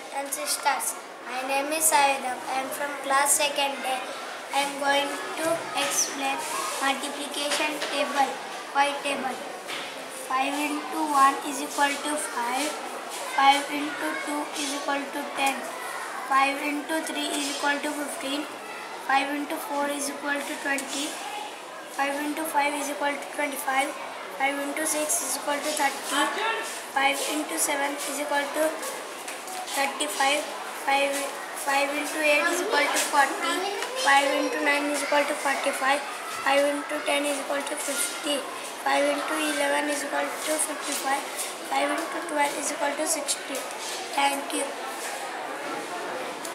brothers and sisters. My name is Sayidav. I am from class 2nd day. I am going to explain multiplication table by table. 5 into 1 is equal to 5. 5 into 2 is equal to 10. 5 into 3 is equal to 15. 5 into 4 is equal to 20. 5 into 5 is equal to 25. 5 into 6 is equal to 30, 5 into 7 is equal to 35, 5 into 8 is equal to 40, 5 into 9 is equal to 45, 5 into 10 is equal to 50, 5 into 11 is equal to 55, 5 into 12 is equal to 60. Thank you.